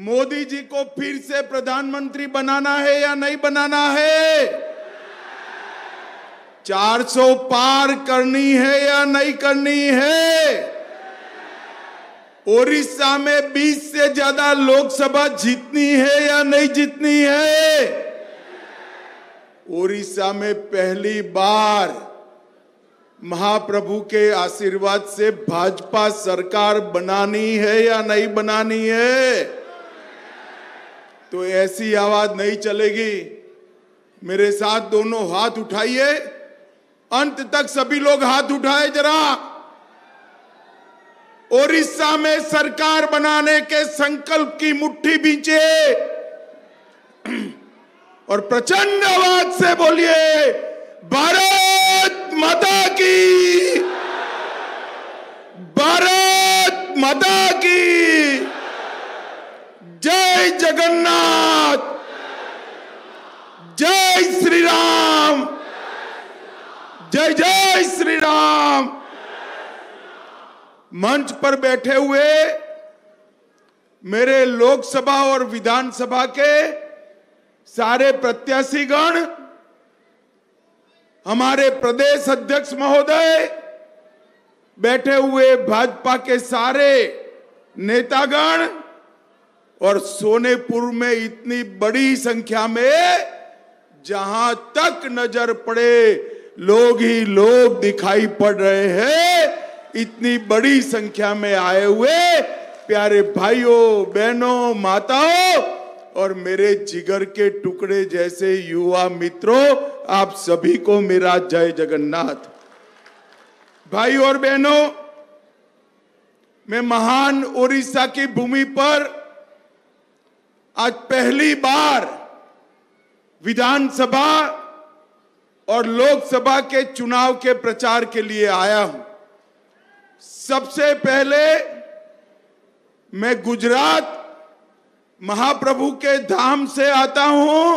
मोदी जी को फिर से प्रधानमंत्री बनाना है या नहीं बनाना है, 400 पार करनी है या नहीं करनी है। ओडिशा में 20 से ज्यादा लोकसभा जीतनी है या नहीं जीतनी है। ओडिशा में पहली बार महाप्रभु के आशीर्वाद से भाजपा सरकार बनानी है या नहीं बनानी है। तो ऐसी आवाज नहीं चलेगी। मेरे साथ दोनों हाथ उठाइए, अंत तक सभी लोग हाथ उठाए जरा। ओडिशा में सरकार बनाने के संकल्प की मुट्ठी बींचे और प्रचंड आवाज से बोलिए भारत माता की, भारत माता की जय। जगन्नाथ, जय श्री राम, जय जय श्री राम। मंच पर बैठे हुए मेरे लोकसभा और विधानसभा के सारे प्रत्याशीगण, हमारे प्रदेश अध्यक्ष महोदय, बैठे हुए भाजपा के सारे नेतागण और सोनेपुर में इतनी बड़ी संख्या में जहां तक नजर पड़े लोग ही लोग दिखाई पड़ रहे हैं, इतनी बड़ी संख्या में आए हुए प्यारे भाइयों, बहनों, माताओं और मेरे जिगर के टुकड़े जैसे युवा मित्रों, आप सभी को मेरा जय जगन्नाथ। भाई और बहनों, मैं महान ओडिशा की भूमि पर आज पहली बार विधानसभा और लोकसभा के चुनाव के प्रचार के लिए आया हूं। सबसे पहले मैं गुजरात महाप्रभु के धाम से आता हूं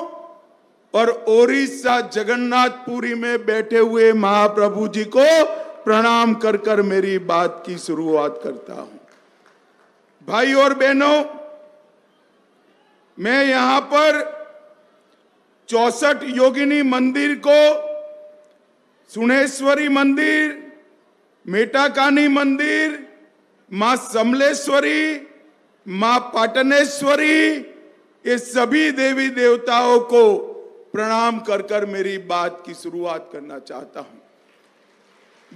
और ओडिशा जगन्नाथपुरी में बैठे हुए महाप्रभु जी को प्रणाम कर कर मेरी बात की शुरुआत करता हूं। भाई और बहनों, मैं यहां पर 64 योगिनी मंदिर को, सुनेश्वरी मंदिर, मेटाकानी मंदिर, मां समलेश्वरी, मां पाटनेश्वरी, ये सभी देवी देवताओं को प्रणाम कर कर मेरी बात की शुरुआत करना चाहता हूं।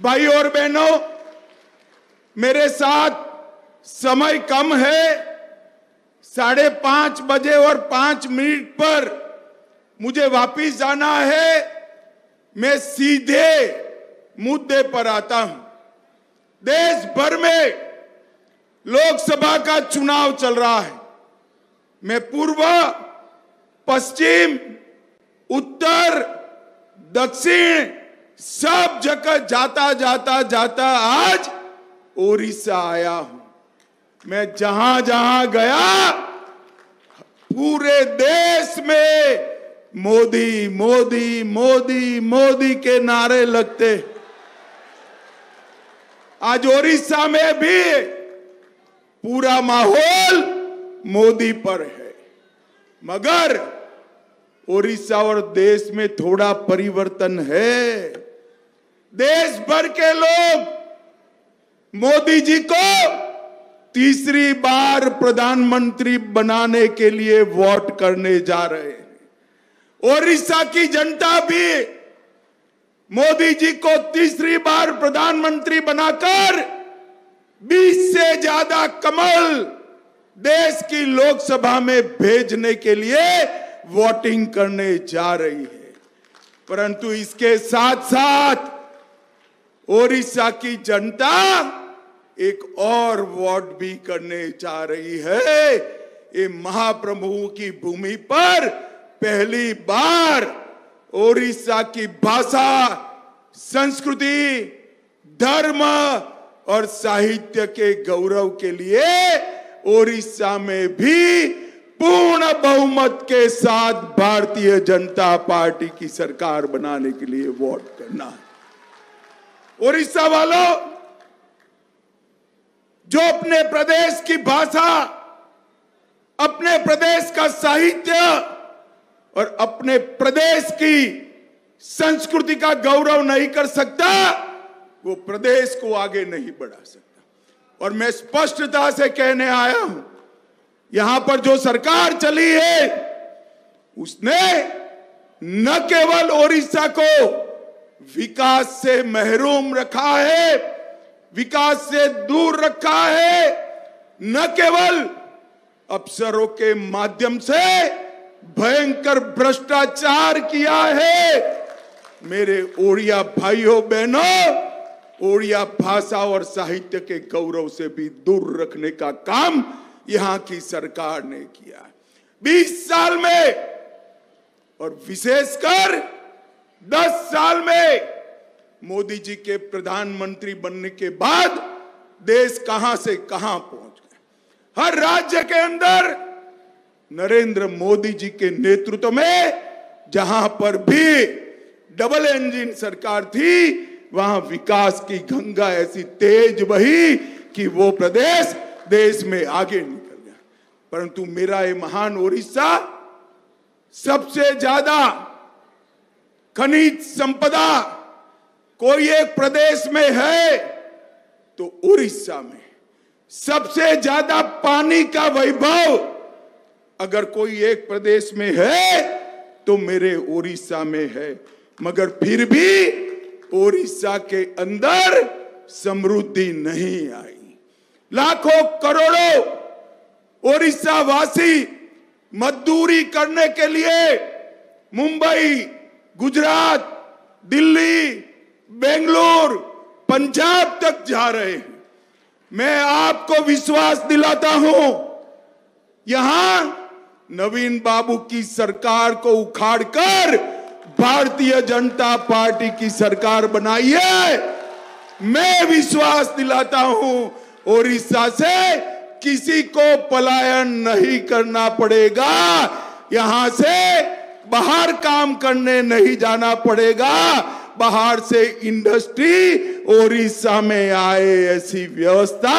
भाई और बहनों, मेरे साथ समय कम है। 5:05 पर मुझे वापिस जाना है। मैं सीधे मुद्दे पर आता हूं। देश भर में लोकसभा का चुनाव चल रहा है। मैं पूर्व, पश्चिम, उत्तर, दक्षिण सब जगह जाता जाता जाता आज ओडिशा आया हूं। मैं जहां जहां गया पूरे देश में मोदी मोदी मोदी मोदी के नारे लगते। आज ओडिशा में भी पूरा माहौल मोदी पर है, मगर ओडिशा और देश में थोड़ा परिवर्तन है। देश भर के लोग मोदी जी को तीसरी बार प्रधानमंत्री बनाने के लिए वोट करने जा रहे हैं। ओडिशा की जनता भी मोदी जी को तीसरी बार प्रधानमंत्री बनाकर 20 से ज्यादा कमल देश की लोकसभा में भेजने के लिए वोटिंग करने जा रही है। परंतु इसके साथ साथ ओडिशा की जनता एक और वोट भी करने जा रही है। ये महाप्रभु की भूमि पर पहली बार ओडिशा की भाषा, संस्कृति, धर्म और साहित्य के गौरव के लिए ओडिशा में भी पूर्ण बहुमत के साथ भारतीय जनता पार्टी की सरकार बनाने के लिए वोट करना है। ओडिशा वालों, जो अपने प्रदेश की भाषा, अपने प्रदेश का साहित्य और अपने प्रदेश की संस्कृति का गौरव नहीं कर सकता, वो प्रदेश को आगे नहीं बढ़ा सकता। और मैं स्पष्टता से कहने आया हूं, यहां पर जो सरकार चली है उसने न केवल ओडिशा को विकास से महरूम रखा है, विकास से दूर रखा है, न केवल अफसरों के माध्यम से भयंकर भ्रष्टाचार किया है। मेरे ओड़िया भाइयों बहनों, ओड़िया भाषा और साहित्य के गौरव से भी दूर रखने का काम यहां की सरकार ने किया है 20 साल में, और विशेषकर 10 साल में। मोदी जी के प्रधानमंत्री बनने के बाद देश कहां से कहां पहुंच गया। हर राज्य के अंदर नरेंद्र मोदी जी के नेतृत्व में जहां पर भी डबल इंजन सरकार थी, वहां विकास की गंगा ऐसी तेज बही कि वो प्रदेश देश में आगे निकल गया। परंतु मेरा ये महान ओडिशा सबसे ज्यादा खनिज संपदा कोई एक प्रदेश में है तो ओडिशा में। सबसे ज्यादा पानी का वैभव अगर कोई एक प्रदेश में है तो मेरे ओडिशा में है। मगर फिर भी ओडिशा के अंदर समृद्धि नहीं आई। लाखों करोड़ों ओडिशा वासी मजदूरी करने के लिए मुंबई, गुजरात, दिल्ली, बेंगलुरु, पंजाब तक जा रहे हैं। मैं आपको विश्वास दिलाता हूं, यहां नवीन बाबू की सरकार को उखाड़कर भारतीय जनता पार्टी की सरकार बनाइए। मैं विश्वास दिलाता हूं, ओडिशा से किसी को पलायन नहीं करना पड़ेगा, यहां से बाहर काम करने नहीं जाना पड़ेगा, बाहर से इंडस्ट्री ओडिशा में आए, ऐसी व्यवस्था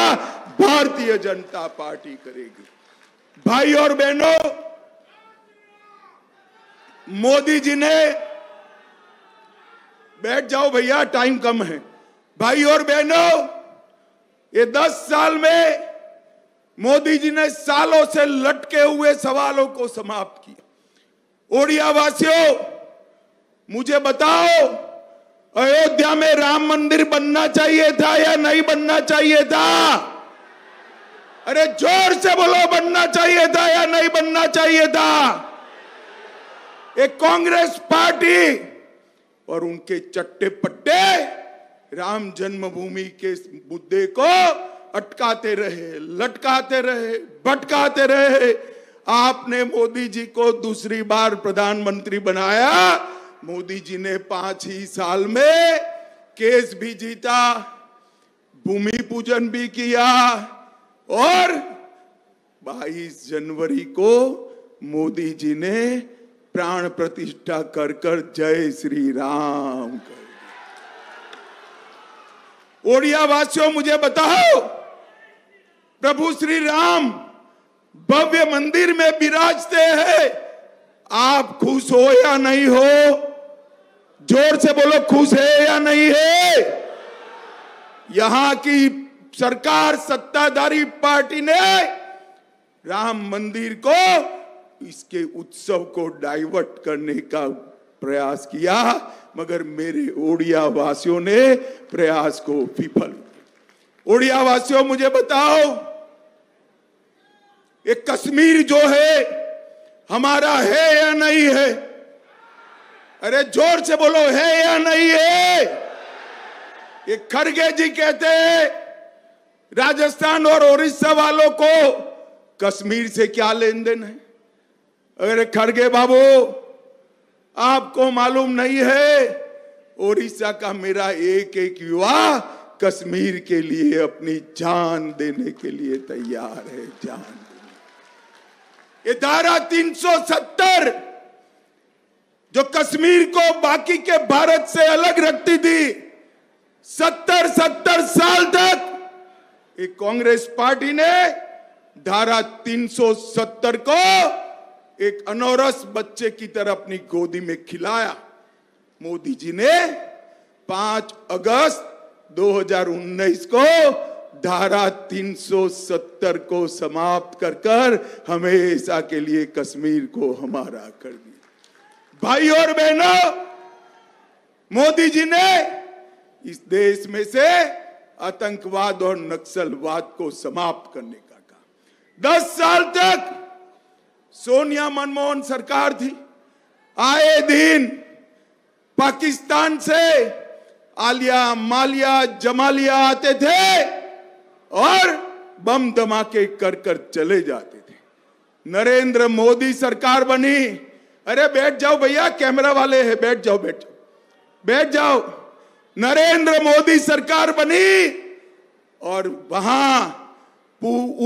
भारतीय जनता पार्टी करेगी। भाई और बहनों, मोदी जी ने, बैठ जाओ भैया टाइम कम है। भाई और बहनों, ये 10 साल में मोदी जी ने सालों से लटके हुए सवालों को समाप्त किया। ओड़िया वासियों, मुझे बताओ, अयोध्या में राम मंदिर बनना चाहिए था या नहीं बनना चाहिए था? अरे जोर से बोलो, बनना चाहिए था या नहीं बनना चाहिए था? एक कांग्रेस पार्टी और उनके चट्टे पट्टे राम जन्मभूमि के मुद्दे को अटकाते रहे, लटकाते रहे, भटकाते रहे। आपने मोदी जी को दूसरी बार प्रधानमंत्री बनाया। मोदी जी ने 5 ही साल में केस भी जीता, भूमि पूजन भी किया, और 22 जनवरी को मोदी जी ने प्राण प्रतिष्ठा कर जय श्री राम कर। ओड़िया वासियों, मुझे बताओ, प्रभु श्री राम भव्य मंदिर में विराजते हैं, आप खुश हो या नहीं हो? जोर से बोलो, खुश है या नहीं है? यहां की सरकार, सत्ताधारी पार्टी ने राम मंदिर को, इसके उत्सव को डाइवर्ट करने का प्रयास किया, मगर मेरे ओड़िया वासियों ने प्रयास को विफल। ओड़िया वासियों, मुझे बताओ, ये कश्मीर जो है हमारा है या नहीं है? अरे जोर से बोलो, है या नहीं है? ये खड़गे जी कहते हैं राजस्थान और ओडिशा वालों को कश्मीर से क्या लेन देन है? अरे खड़गे बाबू, आपको मालूम नहीं है, ओडिशा का मेरा एक एक युवा कश्मीर के लिए अपनी जान देने के लिए तैयार है, जान देने। ये धारा 370 जो कश्मीर को बाकी के भारत से अलग रखती थी, 70-70 साल तक एक कांग्रेस पार्टी ने धारा 370 को एक अनौरस बच्चे की तरह अपनी गोदी में खिलाया। मोदी जी ने 5 अगस्त 2019 को धारा 370 को समाप्त कर हमेशा के लिए कश्मीर को हमारा कर दिया। भाई और बहनों, मोदी जी ने इस देश में से आतंकवाद और नक्सलवाद को समाप्त करने का कहा। 10 साल तक सोनिया मनमोहन सरकार थी, आए दिन पाकिस्तान से आलिया मालिया जमालिया आते थे और बम धमाके कर चले जाते थे। नरेंद्र मोदी सरकार बनी, अरे बैठ जाओ भैया, कैमरा वाले हैं, बैठ जाओ बैठ जाओ बैठ जाओ। नरेंद्र मोदी सरकार बनी और वहां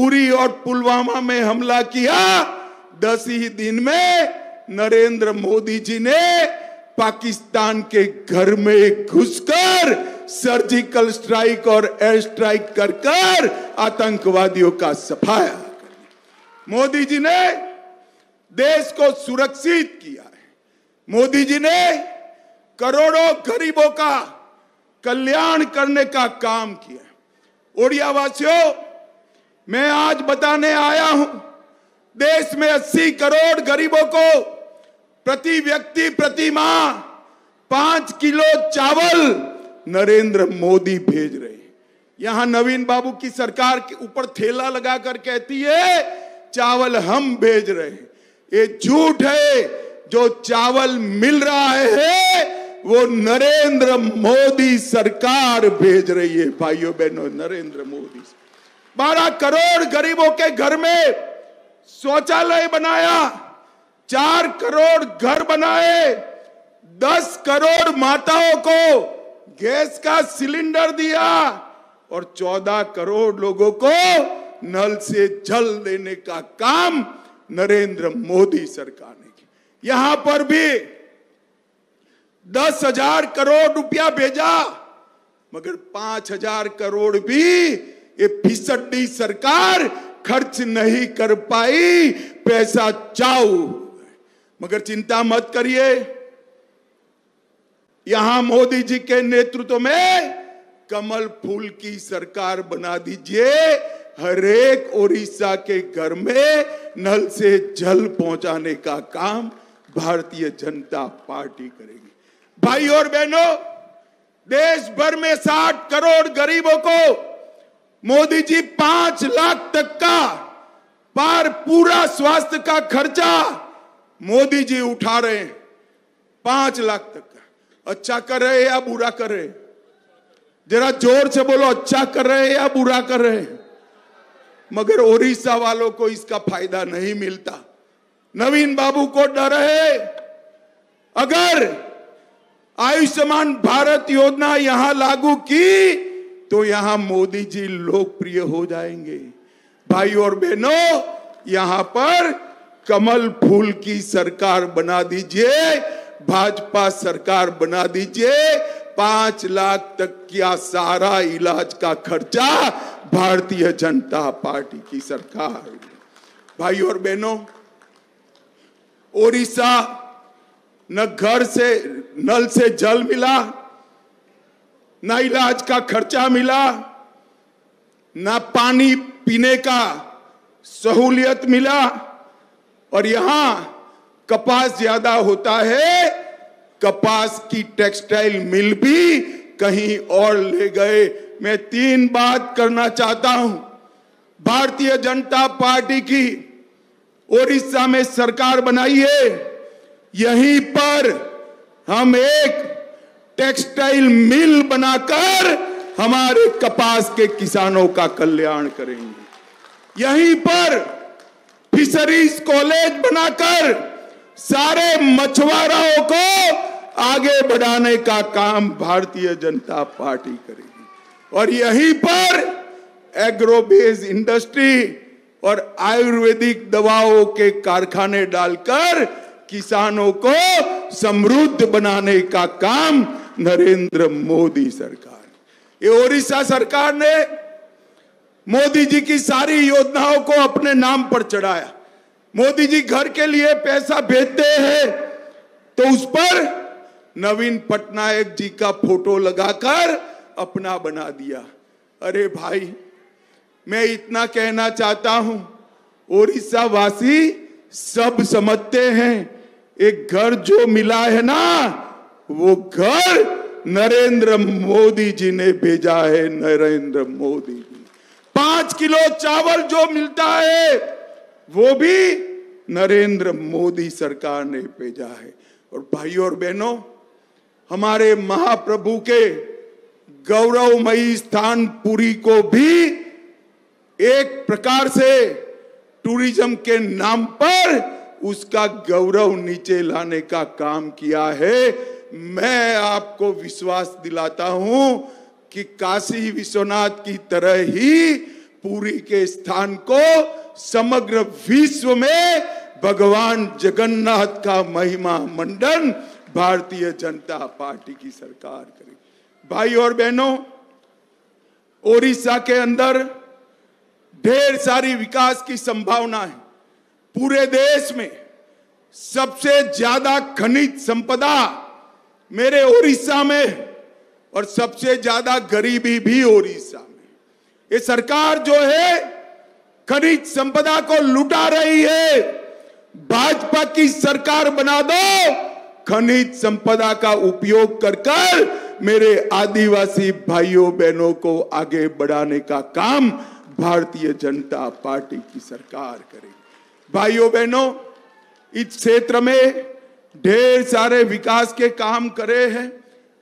उरी और पुलवामा में हमला किया। 10 ही दिन में नरेंद्र मोदी जी ने पाकिस्तान के घर में घुसकर सर्जिकल स्ट्राइक और एयर स्ट्राइक कर आतंकवादियों का सफाया। मोदी जी ने देश को सुरक्षित किया है। मोदी जी ने करोड़ों गरीबों का कल्याण करने का काम किया। ओडिया वासियों, मैं आज बताने आया हूं, देश में 80 करोड़ गरीबों को प्रति व्यक्ति प्रति माह 5 किलो चावल नरेंद्र मोदी भेज रहे। यहां नवीन बाबू की सरकार के ऊपर ठेला लगाकर कहती है चावल हम भेज रहे हैं। ये झूठ है। जो चावल मिल रहा है वो नरेंद्र मोदी सरकार भेज रही है। भाइयों बहनों, नरेंद्र मोदी 12 करोड़ गरीबों के घर में शौचालय बनाया, 4 करोड़ घर बनाए, 10 करोड़ माताओं को गैस का सिलेंडर दिया और 14 करोड़ लोगों को नल से जल देने का काम नरेंद्र मोदी सरकार ने किया। यहां पर भी 10,000 करोड़ रुपया भेजा, मगर 5,000 करोड़ भी ये फिसड्डी सरकार खर्च नहीं कर पाई, पैसा चाऊ। मगर चिंता मत करिए, यहां मोदी जी के नेतृत्व में कमल फूल की सरकार बना दीजिए। हरेक ओडिशा के घर में नल से जल पहुंचाने का काम भारतीय जनता पार्टी करेगी। भाई और बहनों, देश भर में 60 करोड़ गरीबों को मोदी जी 5 लाख तक का पर पूरा स्वास्थ्य का खर्चा मोदी जी उठा रहे हैं। 5 लाख तक का। अच्छा कर रहे हैं या बुरा कर रहे हैं? जरा जोर से बोलो, अच्छा कर रहे हैं या बुरा कर रहे हैं? मगर ओडिशा वालों को इसका फायदा नहीं मिलता। नवीन बाबू को डर है, अगर आयुष्मान भारत योजना यहां लागू की तो यहां मोदी जी लोकप्रिय हो जाएंगे। भाई और बहनों, यहां पर कमल फूल की सरकार बना दीजिए, भाजपा सरकार बना दीजिए। 5 लाख तक का सारा इलाज का खर्चा भारतीय जनता पार्टी की सरकार। भाई और बहनों, ओडिशा न घर से नल से जल मिला, ना इलाज का खर्चा मिला, ना पानी पीने का सहूलियत मिला। और यहां कपास ज्यादा होता है, कपास की टेक्सटाइल मिल भी कहीं और ले गए। मैं 3 बात करना चाहता हूं। भारतीय जनता पार्टी की ओडिशा में सरकार बनाई है, यहीं पर हम एक टेक्सटाइल मिल बनाकर हमारे कपास के किसानों का कल्याण करेंगे। यहीं पर फिशरीज कॉलेज बनाकर सारे मछुआरों को आगे बढ़ाने का काम भारतीय जनता पार्टी करेगी। और यहीं पर एग्रो बेस्ड इंडस्ट्री और आयुर्वेदिक दवाओं के कारखाने डालकर किसानों को समृद्ध बनाने का काम नरेंद्र मोदी सरकार। ये ओडिशा सरकार ने मोदी जी की सारी योजनाओं को अपने नाम पर चढ़ाया। मोदी जी घर के लिए पैसा भेजते हैं तो उस पर नवीन पटनायक जी का फोटो लगाकर अपना बना दिया। अरे भाई, मैं इतना कहना चाहता हूं, ओडिशा वासी सब समझते हैं, एक घर जो मिला है ना, वो घर नरेंद्र मोदी जी ने भेजा है। नरेंद्र मोदी जी 5 किलो चावल जो मिलता है वो भी नरेंद्र मोदी सरकार ने भेजा है। और भाइयों और बहनों, हमारे महाप्रभु के गौरवमयी स्थान पुरी को भी एक प्रकार से टूरिज्म के नाम पर उसका गौरव नीचे लाने का काम किया है। मैं आपको विश्वास दिलाता हूं कि काशी विश्वनाथ की तरह ही पुरी के स्थान को समग्र विश्व में भगवान जगन्नाथ का महिमा मंडन भारतीय जनता पार्टी की सरकार करेगी। भाई और बहनों, ओडिशा के अंदर ढेर सारी विकास की संभावना है। पूरे देश में सबसे ज्यादा खनिज संपदा मेरे ओडिशा में और सबसे ज्यादा गरीबी भी ओडिशा में। ये सरकार जो है खनिज संपदा को लुटा रही है। भाजपा की सरकार बना दो, खनिज संपदा का उपयोग कर मेरे आदिवासी भाइयों बहनों को आगे बढ़ाने का काम भारतीय जनता पार्टी की सरकार करेगी। भाइयों बहनों, इस क्षेत्र में ढेर सारे विकास के काम करे हैं,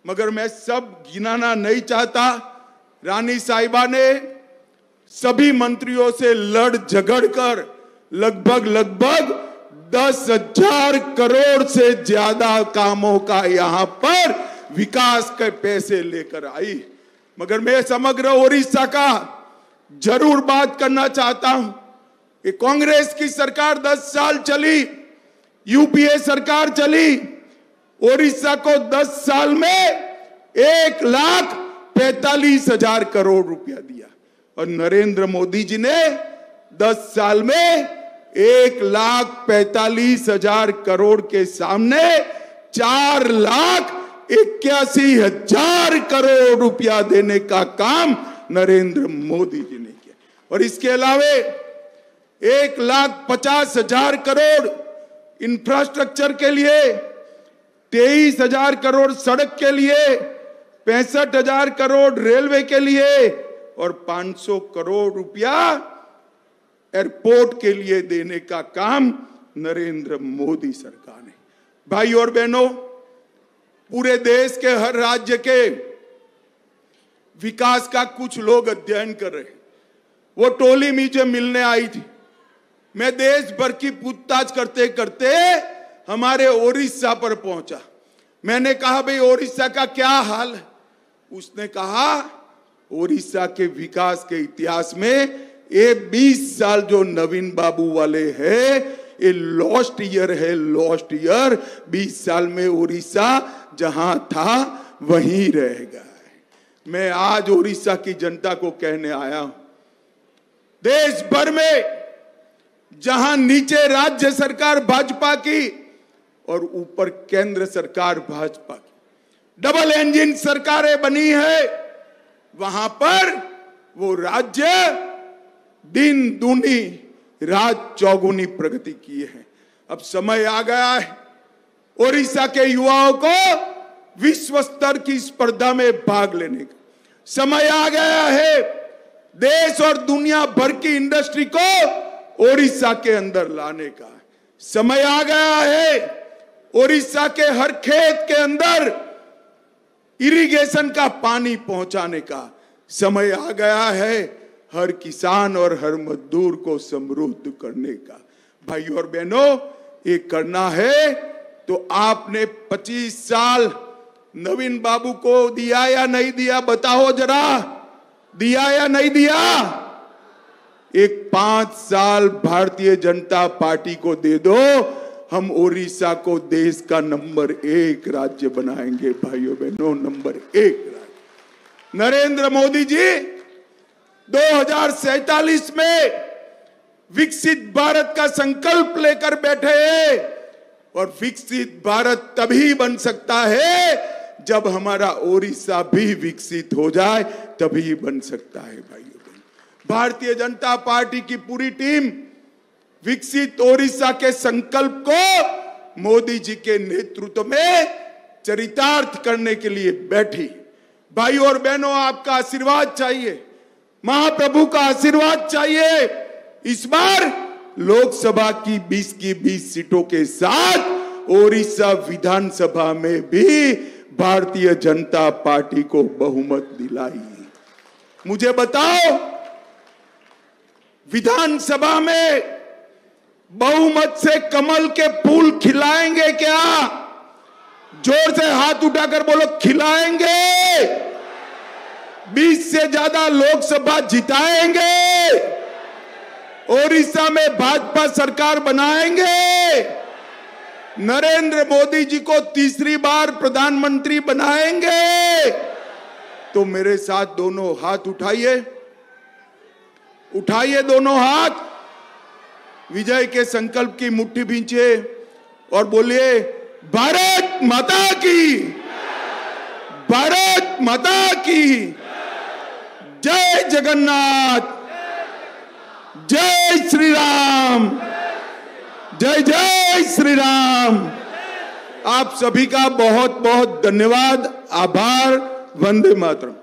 मगर मैं सब गिनाना नहीं चाहता। रानी साहिबा ने सभी मंत्रियों से लड़ झगड़ कर लगभग 10,000 करोड़ से ज्यादा कामों का यहाँ पर विकास के पैसे लेकर आई। मगर मैं समग्र ओडिशा का जरूर बात करना चाहता हूँ। ये कांग्रेस की सरकार 10 साल चली, यूपीए सरकार चली, ओडिशा को 10 साल में 1,45,000 करोड़ रुपया दिया और नरेंद्र मोदी जी ने 10 साल में 1,45,000 करोड़ के सामने 4,81,000 करोड़ रुपया देने का काम नरेंद्र मोदी जी ने किया। और इसके अलावे 1,50,000 करोड़ इंफ्रास्ट्रक्चर के लिए, 23,000 करोड़ सड़क के लिए, 65,000 करोड़ रेलवे के लिए और 500 करोड़ रुपया एयरपोर्ट के लिए देने का काम नरेंद्र मोदी सरकार ने। भाई और बहनों, पूरे देश के हर राज्य के विकास का कुछ लोग अध्ययन कर रहे हैं। वो टोली मुझे मिलने आई थी। मैं देश भर की पूछताछ करते करते हमारे ओडिशा पर पहुंचा। मैंने कहा, भाई ओडिशा का क्या हाल है? उसने कहा, ओडिशा के विकास के इतिहास में ये 20 साल जो नवीन बाबू वाले हैं, ये लॉस्ट ईयर है, लॉस्ट ईयर। 20 साल में ओडिशा जहां था वहीं रहेगा। मैं आज ओडिशा की जनता को कहने आया हूं, देश भर में जहां नीचे राज्य सरकार भाजपा की और ऊपर केंद्र सरकार भाजपा की, डबल इंजन सरकारें बनी है, वहां पर वो राज्य दिन दूनी रात चौगुनी प्रगति किए हैं। अब समय आ गया है ओडिशा के युवाओं को विश्व स्तर की स्पर्धा में भाग लेने का। समय आ गया है देश और दुनिया भर की इंडस्ट्री को ओडिशा के अंदर लाने का। समय आ गया है ओडिशा के हर खेत के अंदर इरिगेशन का पानी पहुंचाने का। समय आ गया है हर किसान और हर मजदूर को समृद्ध करने का। भाई और बहनों, ये करना है तो आपने 25 साल नवीन बाबू को दिया या नहीं दिया? बताओ जरा, दिया या नहीं दिया? एक 5 साल भारतीय जनता पार्टी को दे दो, हम ओडिशा को देश का नंबर 1 राज्य बनाएंगे। भाइयों बहनों, नंबर 1 राज्य। नरेंद्र मोदी जी 2047 में विकसित भारत का संकल्प लेकर बैठे हैं। और विकसित भारत तभी बन सकता है जब हमारा ओडिशा भी विकसित हो जाए, तभी बन सकता है। भाइयों बहनों, भारतीय जनता पार्टी की पूरी टीम विकसित ओडिशा के संकल्प को मोदी जी के नेतृत्व में चरितार्थ करने के लिए बैठी। भाइयों और बहनों, आपका आशीर्वाद चाहिए, महाप्रभु का आशीर्वाद चाहिए। इस बार लोकसभा की 20 की 20 सीटों के साथ ओडिशा विधानसभा में भी भारतीय जनता पार्टी को बहुमत दिलाई। मुझे बताओ, विधानसभा में बहुमत से कमल के फूल खिलाएंगे क्या? जोर से हाथ उठाकर बोलो, खिलाएंगे। 20 से ज्यादा लोकसभा जिताएंगे। ओडिशा में भाजपा सरकार बनाएंगे। नरेंद्र मोदी जी को तीसरी बार प्रधानमंत्री बनाएंगे। तो मेरे साथ दोनों हाथ उठाइए, उठाइए दोनों हाथ, विजय के संकल्प की मुट्ठी भींचे और बोलिए, भारत माता की, भारत माता की। जय जगन्नाथ, जय श्री राम, जय जय श्री राम। आप सभी का बहुत बहुत धन्यवाद, आभार। वंदे मातरम।